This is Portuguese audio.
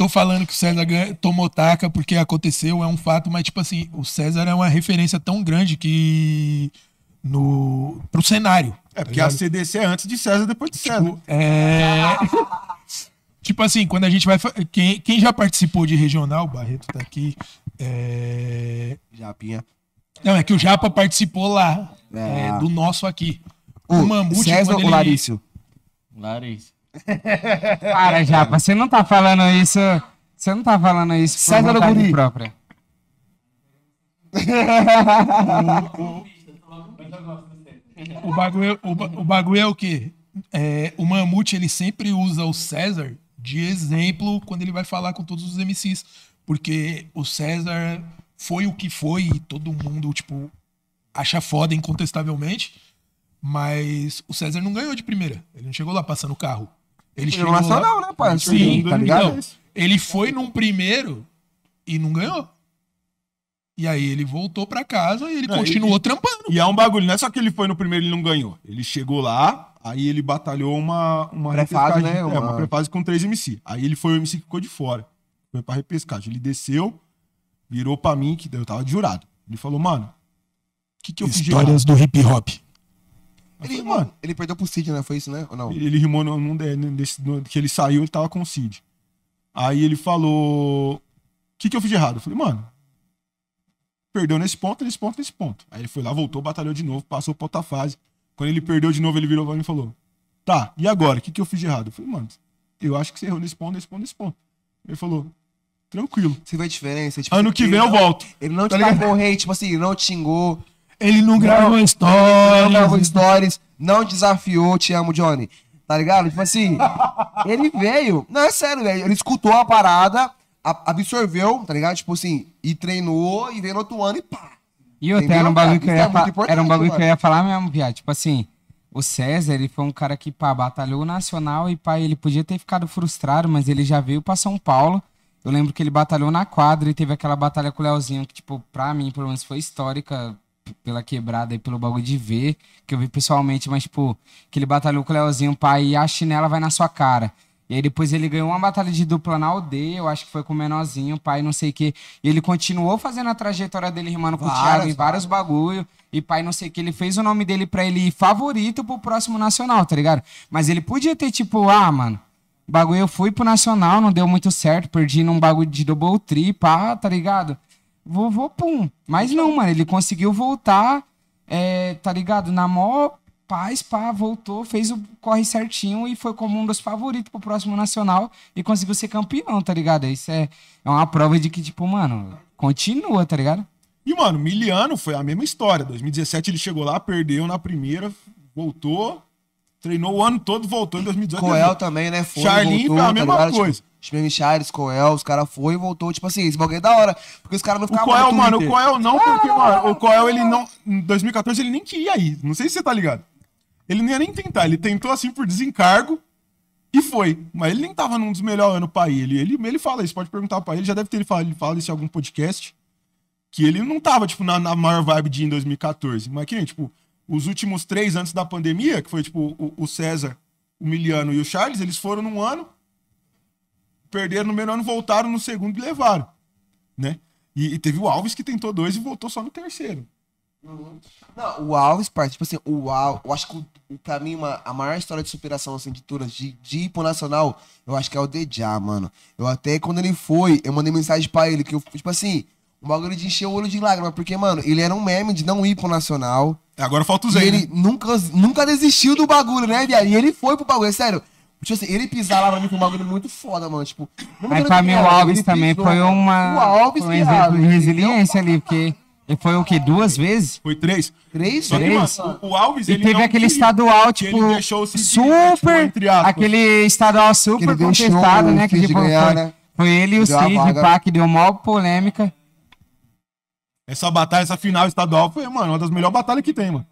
tô falando que o César tomou taca porque aconteceu, é um fato, mas tipo assim, o César é uma referência tão grande que... No... pro cenário. É porque a CDC é antes de César, depois de César. Tipo, tipo assim, quando a gente vai... Quem já participou de regional, o Barreto tá aqui, Japinha. Não, é que o Japa participou lá, do nosso aqui. O Mamute, César ou Larício? Larício. Para, Japa, você não tá falando isso... Você não tá falando isso por César vontade própria. O bagulho é o quê? O Mamute, ele sempre usa o César de exemplo quando ele vai falar com todos os MCs. Porque o César foi o que foi e todo mundo, tipo, acha foda incontestavelmente. Mas o César não ganhou de primeira. Ele não chegou lá passando o carro. Ele chegou nacional, lá... né, pai? Sim, tá ligado? Então, ele foi num primeiro e não ganhou. E aí ele voltou pra casa e ele continuou trampando. E é um bagulho, não é só que ele foi no primeiro e ele não ganhou. Ele chegou lá, aí ele batalhou uma pré-fase, né? Uma pré-fase com 3 MC. Aí ele foi o MC que ficou de fora. Foi pra repescagem. Ele desceu, virou pra mim, que eu tava de jurado. Ele falou, mano, o que eu fiz? Histórias do hip hop. Ele, mano, ele perdeu pro Cid, né? Foi isso, né? Ou não? Ele rimou no que ele saiu, ele tava com o Cid. Aí ele falou, o que eu fiz de errado? Eu falei, mano, perdeu nesse ponto, nesse ponto, nesse ponto. Aí ele foi lá, voltou, batalhou de novo, passou pra outra fase. Quando ele perdeu de novo, ele virou pra mim e falou, tá, e agora? O que eu fiz de errado? Eu falei, mano, eu acho que você errou nesse ponto, nesse ponto, nesse ponto. Ele falou, tranquilo. Você vê a diferença? Tipo, ano que vem eu volto. Ele não te tacou hate, tipo assim, não te xingou. Ele não gravou stories. Não gravou stories, não desafiou, te amo, Johnny. Tá ligado? Tipo assim, ele veio, não, é sério, velho, ele escutou a parada, absorveu, tá ligado? Tipo assim, e treinou, e veio no outro ano e pá. E até era um bagulho que eu ia falar mesmo, viado. Tipo assim, o César, ele foi um cara que, pá, batalhou o nacional e, pá, ele podia ter ficado frustrado, mas ele já veio pra São Paulo. Eu lembro que ele batalhou na quadra e teve aquela batalha com o Leozinho, que, tipo, pra mim, pelo menos, foi histórica pela quebrada e pelo bagulho de ver, que eu vi pessoalmente, mas, tipo, que ele batalhou com o Leozinho, pá, e a chinela vai na sua cara. E aí depois ele ganhou uma batalha de dupla na aldeia, eu acho que foi com o Menorzinho, pai, não sei o quê. E ele continuou fazendo a trajetória dele rimando com o Thiago em vários bagulho. E pai, não sei o quê, ele fez o nome dele pra ele ir favorito pro próximo nacional, tá ligado? Mas ele podia ter tipo, ah, mano, bagulho eu fui pro nacional, não deu muito certo, perdi num bagulho de double trip, pá, tá ligado? Vou, pum. Mas não, mano, ele conseguiu voltar, tá ligado? Na mó... Paz, pá, voltou, fez o corre certinho e foi como um dos favoritos pro próximo nacional e conseguiu ser campeão, tá ligado? Isso é uma prova de que, tipo, mano, continua, tá ligado? E, mano, Miliano foi a mesma história. 2017 ele chegou lá, perdeu na primeira, voltou, treinou o ano todo, voltou em 2018. Coel também, né? Foi, Charlinho voltou, foi a mesma coisa. Scheme Charles, Coel, os caras foi e voltou. Tipo assim, esse bagulho é da hora. Porque os caras não ficavam... O Coel, mano, o Coel não, porque, mano, o Coel, ele não... Em 2014 ele nem queria ir. Não sei se você tá ligado. Ele não ia nem tentar, ele tentou assim por desencargo e foi. Mas ele nem tava num dos melhores anos pra ir. Ele fala isso, pode perguntar pra ele, já deve ter ele fala isso em algum podcast, que ele não tava, tipo, na maior vibe de ir em 2014. Mas que nem, tipo, os últimos 3 antes da pandemia, que foi, tipo, o César, o Miliano e o Charles, eles foram num ano, perderam no primeiro ano, voltaram no segundo e levaram, né? E teve o Alves que tentou 2 e voltou só no terceiro. Não, o Alves, parceiro, tipo assim, o Alves, eu acho que pra mim a maior história de superação, assim, de turas, de ir pro nacional, eu acho que é o Dejá, mano. Eu até, quando ele foi, eu mandei mensagem pra ele, que eu, tipo assim, um bagulho de encher o olho de lágrima, porque, mano, ele era um meme de não ir pro nacional. Agora falta o Zé, ele, né? nunca desistiu do bagulho, né, viado? E ele foi pro bagulho, sério. Tipo assim, ele pisar lá pra mim com um bagulho muito foda, mano. Tipo, mas pra mim o Alves também pisou, foi uma... O Alves, foi um exemplo de resiliência ali, porque... Ele foi o quê? 2 vezes? Foi 3. 3 vezes? O Alves, ele teve aquele estadual, tipo, super... Aquele estadual super contestado, né? Que foi ele e o Cid, pá, que deu maior polêmica. Essa batalha, essa final estadual foi, mano, uma das melhores batalhas que tem, mano.